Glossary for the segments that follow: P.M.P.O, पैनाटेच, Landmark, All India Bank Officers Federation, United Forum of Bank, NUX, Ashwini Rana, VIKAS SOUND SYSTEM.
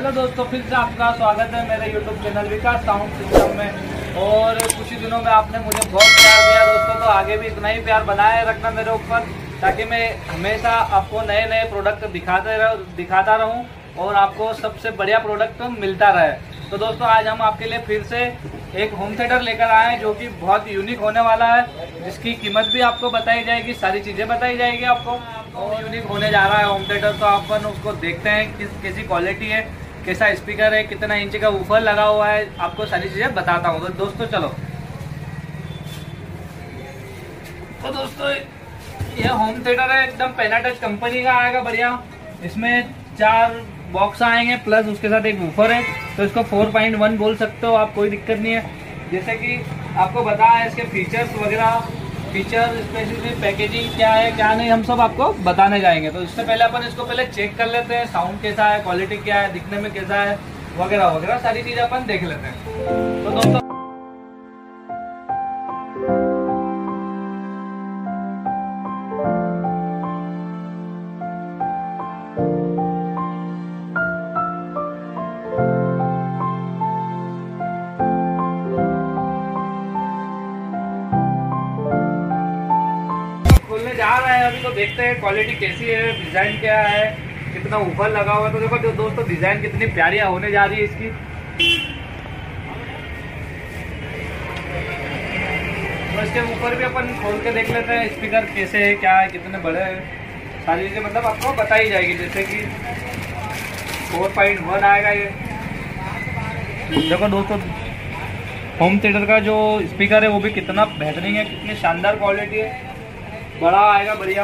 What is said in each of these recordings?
Hello दोस्तों, फिर से आपका स्वागत है मेरे YouTube channel Vikas sound system में। और कुछ ही दिनों में आपने मुझे बहुत प्यार दिया दोस्तों, तो आगे भी इतना ही प्यार बनाए रखना मेरे ऊपर, ताकि मैं हमेशा आपको नए नए प्रोडक्ट दिखाता रहूँ और आपको सबसे बढ़िया प्रोडक्ट मिलता रहे। तो दोस्तों आज हम आपके लिए फिर से एक होम थिएटर लेकर आए हैं जो कि बहुत यूनिक होने वाला है, जिसकी कीमत भी आपको बताई जाएगी, सारी चीज़ें बताई जाएगी आपको। और यूनिक होने जा रहा है होम थिएटर, तो अपन उसको देखते हैं कैसी क्वालिटी है, कैसा स्पीकर है, कितना इंच का वूफर लगा हुआ है, आपको सारी चीज़ें बताता हूँ। तो दोस्तों चलो, तो दोस्तों यह होम थिएटर है, एकदम पैनाटेच कंपनी का आएगा बढ़िया। इसमें 4 बॉक्स आएंगे प्लस उसके साथ एक वूफर है, तो इसको 4.1 बोल सकते हो आप, कोई दिक्कत नहीं है। जैसे कि आपको बताया है इसके फीचर्स वगैरह, फीचर स्पेशली पैकेजिंग क्या है क्या नहीं, हम सब आपको बताने जाएंगे। तो इससे पहले अपन इसको पहले चेक कर लेते हैं, साउंड कैसा है, क्वालिटी क्या है, दिखने में कैसा है वगैरह वगैरह, सारी चीज़ अपन देख लेते हैं। तो दोस्तों जा रहे हैं अभी, तो देखते हैं क्वालिटी कैसी है, डिजाइन क्या है, कितना ऊपर लगा हुआ है। तो देखो जो दोस्तों डिजाइन कितनी प्यारी होने जा रही है इसकी। तो इसके ऊपर भी अपन खोल के देख लेते हैं स्पीकर कैसे है, क्या है, कितने बड़े हैं, सारी चीजें मतलब आपको बताई जाएगी। जैसे कि 4.1 आएगा ये। देखो दोस्तों होम थिएटर का जो स्पीकर है वो भी कितना बेहतरीन है, कितनी शानदार क्वालिटी है, बड़ा आएगा बढ़िया।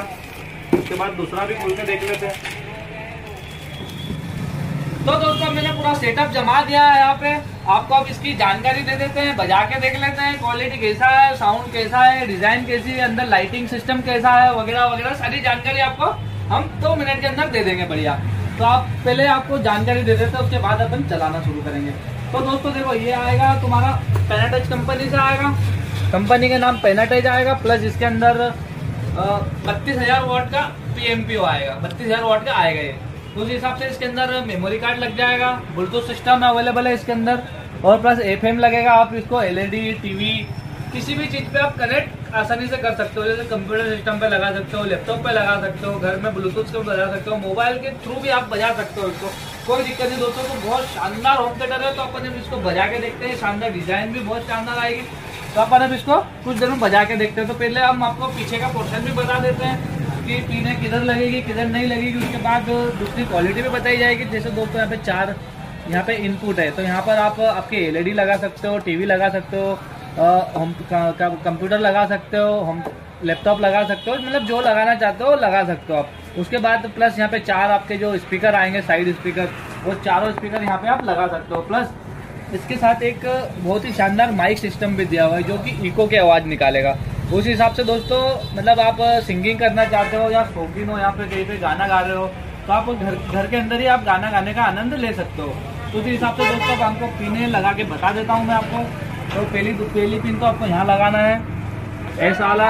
उसके बाद दूसरा भी खोल के देख लेते हैं। तो दोस्तों मैंने पूरा सेटअप जमा दिया है यहाँ पे, आपको अब इसकी जानकारी दे देते हैं, बजा के देख लेते हैं क्वालिटी कैसा है, साउंड कैसा है, डिजाइन कैसी है, अंदर लाइटिंग सिस्टम कैसा है वगैरह वगैरह, सारी जानकारी आपको हम 2 मिनट के अंदर दे देंगे बढ़िया। तो आप पहले आपको जानकारी दे देते हैं, उसके बाद अपन चलाना शुरू करेंगे। तो दोस्तों देखो ये आएगा तुम्हारा पैनाटेच कंपनी से आएगा, कंपनी का नाम पैनाटेच आएगा। प्लस इसके अंदर 32,000 वाट का P.M.P.O आएगा, 32,000 वाट का आएगा ये। उस हिसाब से इसके अंदर मेमोरी कार्ड लग जाएगा, ब्लूटूथ सिस्टम अवेलेबल है इसके अंदर, और प्लस FM लगेगा। आप इसको LED TV किसी भी चीज़ पे आप कनेक्ट आसानी से कर सकते हो, जैसे कंप्यूटर सिस्टम पे लगा सकते हो, लैपटॉप पे लगा सकते हो, घर में ब्लूटूथ से बजा सकते हो, मोबाइल के थ्रू भी आप बजा सकते हो इसको, कोई दिक्कत नहीं दोस्तों। तो बहुत शानदार होम थिएटर है, तो अपन जब इसको बजा के देखते हैं, शानदार डिजाइन भी बहुत शानदार आएगी। तो अपन अब इसको कुछ देर में बजा के देखते हैं। तो पहले हम आपको पीछे का पोर्शन भी बता देते हैं कि पीने किधर लगेगी किधर नहीं लगेगी, उसके बाद दूसरी क्वालिटी भी बताई जाएगी। जैसे दोस्तों यहाँ पे 4 यहाँ पे इनपुट है, तो यहाँ पर आप आपके LED लगा सकते हो, TV लगा सकते हो, होम कंप्यूटर लगा सकते हो, होम लैपटॉप लगा सकते हो, मतलब जो लगाना चाहते हो लगा सकते हो आप। उसके बाद प्लस यहाँ पे 4 आपके जो स्पीकर आएंगे साइड स्पीकर, वो चारों स्पीकर यहाँ पे आप लगा सकते हो। प्लस इसके साथ एक बहुत ही शानदार माइक सिस्टम भी दिया हुआ है जो कि इको की आवाज़ निकालेगा। उस हिसाब से दोस्तों मतलब आप सिंगिंग करना चाहते हो या शौकीन हो या फिर कहीं पे गाना गा रहे हो, तो आप घर के अंदर ही आप गाना गाने का आनंद ले सकते हो। तो उसी हिसाब से दोस्तों आपको पिने लगा के बता देता हूँ मैं आपको। तो पहली पिन तो आपको यहाँ लगाना है SR,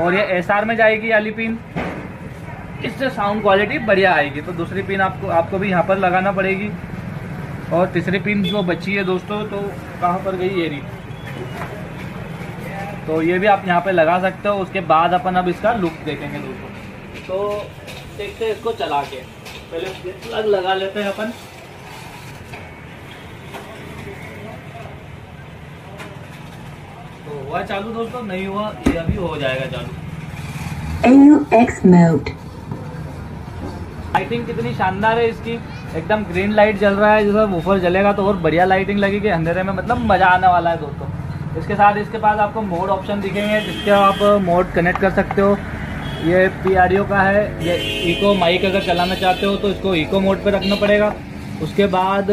और ये SR में जाएगी वाली पिन, इससे साउंड क्वालिटी बढ़िया आएगी। तो दूसरी पिन आपको भी यहाँ पर लगाना पड़ेगी, और तीसरी पिन जो बची है दोस्तों, तो कहाँ पर गई ये रही, तो ये भी आप यहाँ पे लगा सकते हो। उसके बाद अपन अब इसका लुक देखेंगे दोस्तों। तो देखते हैं इसको चला के, पहले प्लग लगा लेते हैं अपन। तो हुआ चालू दोस्तों, नहीं हुआ ये अभी हो जाएगा चालू। NUX mode लाइटिंग कितनी शानदार है इसकी, एकदम ग्रीन लाइट जल रहा है, जैसे वूफर जलेगा तो और बढ़िया लाइटिंग लगेगी अंधेरे में, मतलब मज़ा आने वाला है दोस्तों। इसके साथ इसके पास आपको मोड ऑप्शन दिखेंगे, जिसके आप मोड कनेक्ट कर सकते हो। ये PRO का है, ये इको माइक अगर चलाना चाहते हो तो इसको इको मोड पे रखना पड़ेगा। उसके बाद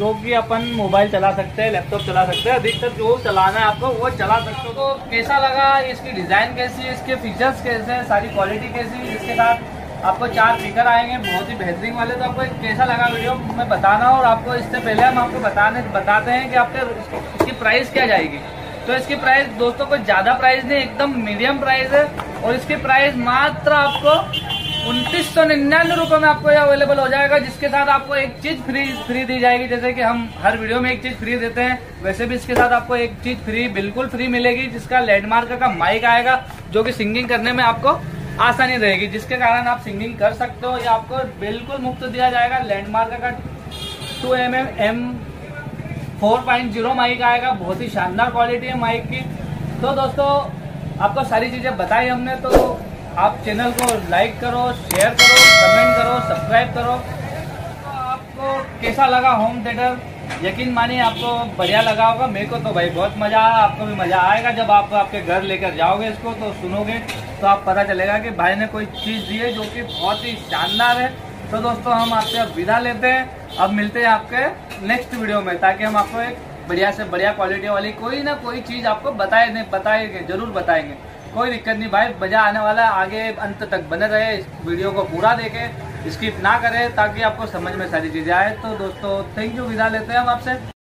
जो कि अपन मोबाइल चला सकते हैं, लैपटॉप चला सकते हैं, अधिकतर जो चलाना है आपको वो चला सकते हो। तो कैसा लगा, इसकी डिज़ाइन कैसी है, इसके फीचर्स कैसे हैं, सारी क्वालिटी कैसी है, इसके साथ आपको 4 स्पीकर आएंगे बहुत ही बेहतरीन वाले। तो आपको कैसा लगा वीडियो में बताना, और आपको इससे पहले हम आपको बताते हैं कि आपके इसकी प्राइस क्या जाएगी। तो इसकी प्राइस दोस्तों कोई ज़्यादा प्राइस नहीं, एकदम मीडियम प्राइस है, और इसकी प्राइस मात्र आपको 2999 रुपये में आपको यह अवेलेबल हो जाएगा, जिसके साथ आपको एक चीज फ्री दी जाएगी। जैसे कि हम हर वीडियो में एक चीज फ्री देते हैं, वैसे भी इसके साथ आपको एक चीज फ्री बिल्कुल फ्री मिलेगी, जिसका लैंडमार्क का माइक आएगा, जो कि सिंगिंग करने में आपको आसानी रहेगी, जिसके कारण आप सिंगिंग कर सकते हो। यह आपको बिल्कुल मुफ्त दिया जाएगा। लैंडमार्क का 2mm M4.0 माइक आएगा, बहुत ही शानदार क्वालिटी है माइक की। तो दोस्तों आपको सारी चीजें बताई हमने, तो आप चैनल को लाइक करो, शेयर करो, कमेंट करो, सब्सक्राइब करो। तो आपको कैसा लगा होम थिएटर? यकीन मानिए आपको बढ़िया लगा होगा। मेरे को तो भाई बहुत मज़ा आया, आपको भी मज़ा आएगा। जब आप आपके घर लेकर जाओगे इसको, तो सुनोगे तो आप पता चलेगा कि भाई ने कोई चीज़ दी है जो कि बहुत ही शानदार है। तो दोस्तों हम आपसे अब विदा लेते हैं, अब मिलते हैं आपके नेक्स्ट वीडियो में, ताकि हम आपको एक बढ़िया से बढ़िया क्वालिटी वाली कोई ना कोई चीज़ आपको बताएंगे, ज़रूर बताएंगे। कोई दिक्कत नहीं भाई, मजा आने वाला है। आगे अंत तक बने रहे, इस वीडियो को पूरा देखें, स्किप ना करें, ताकि आपको समझ में सारी चीज़ें आए। तो दोस्तों थैंक यू, विदा लेते हैं हम आपसे।